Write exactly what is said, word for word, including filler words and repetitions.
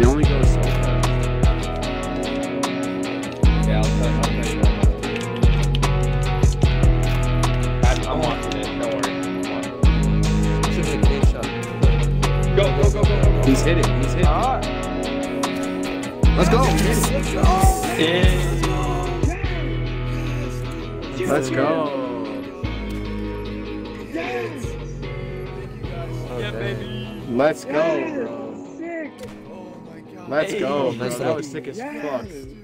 It only goes so far. Yeah, I'll cut it. I'm, I'm watching it, don't worry. Should be a clean shot. Go, go, go, go, go. He's hitting, he's hitting. All right. Let's go. Let's go. Yes. Let's go. Yes. Okay. Yeah, baby. Let's go, bro. Let's go, bro. That was sick as fuck.